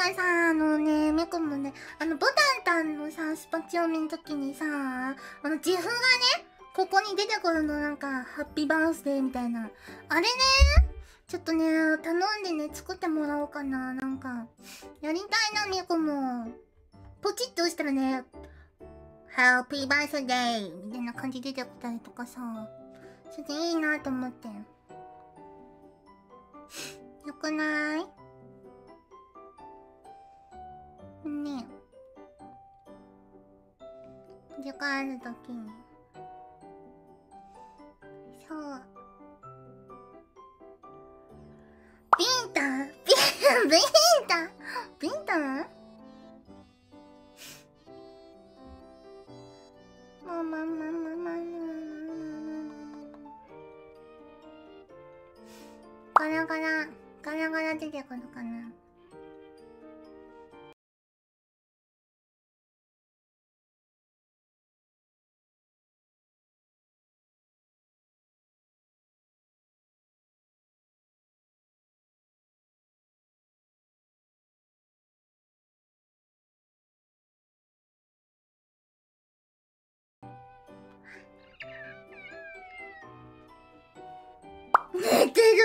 かさ、めこもね、ボタンタンのさ、スパチ読みの時にさ、自負がね、ここに出てくるの、なんか、ハッピーバースデーみたいな。あれね、ちょっとね、頼んでね、作ってもらおうかな、なんか。やりたいな、めこも。ポチッと押したらね、ハッピーバースデーみたいな感じ出てきたりとかさ、ちょっといいなと思って。よくないねえ。時間あるときに。そう。ビンタビンタガラガラ出てくるかな。寝てる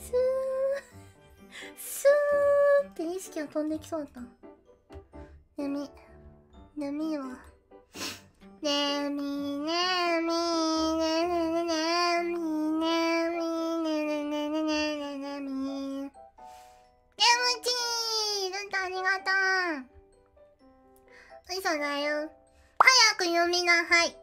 スースーって意識が飛んできそうだった。眠いわ。眠い。眠ちールンタありがとう。嘘だよ。早く読みな、はい。